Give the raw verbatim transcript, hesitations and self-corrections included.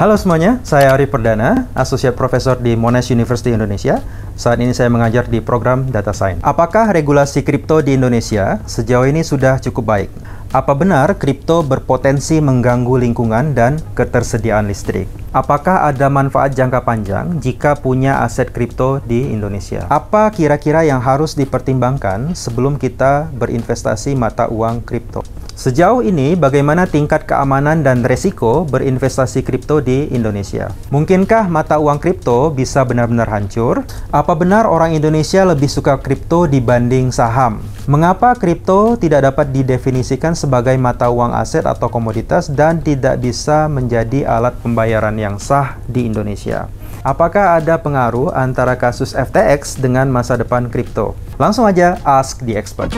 Halo semuanya, saya Ari Perdana, Associate Professor di Monash University Indonesia. Saat ini saya mengajar di program Data Science. Apakah regulasi kripto di Indonesia sejauh ini sudah cukup baik? Apa benar kripto berpotensi mengganggu lingkungan dan ketersediaan listrik? Apakah ada manfaat jangka panjang jika punya aset kripto di Indonesia? Apa kira-kira yang harus dipertimbangkan sebelum kita berinvestasi mata uang kripto? Sejauh ini, bagaimana tingkat keamanan dan resiko berinvestasi kripto di Indonesia? Mungkinkah mata uang kripto bisa benar-benar hancur? Apa benar orang Indonesia lebih suka kripto dibanding saham? Mengapa kripto tidak dapat didefinisikan sebagai mata uang aset atau komoditas dan tidak bisa menjadi alat pembayaran yang sah di Indonesia? Apakah ada pengaruh antara kasus F T X dengan masa depan kripto? Langsung aja ask the expert.